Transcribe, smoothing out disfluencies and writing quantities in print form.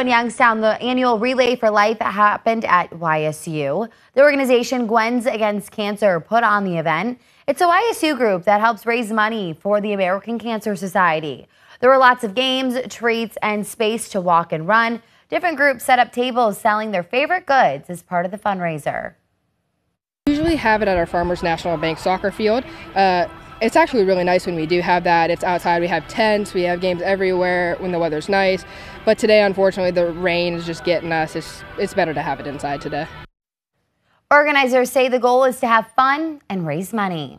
in Youngstown, the annual Relay for Life happened at YSU. The organization Gwen's Against Cancer put on the event. It's a YSU group that helps raise money for the American Cancer Society. There were lots of games, treats, and space to walk and run. Different groups set up tables selling their favorite goods as part of the fundraiser. We usually have it at our Farmers National Bank soccer field. It's actually really nice when we do have that. It's outside, we have tents, we have games everywhere when the weather's nice. But today, unfortunately, the rain is just getting us. It's better to have it inside today. Organizers say the goal is to have fun and raise money.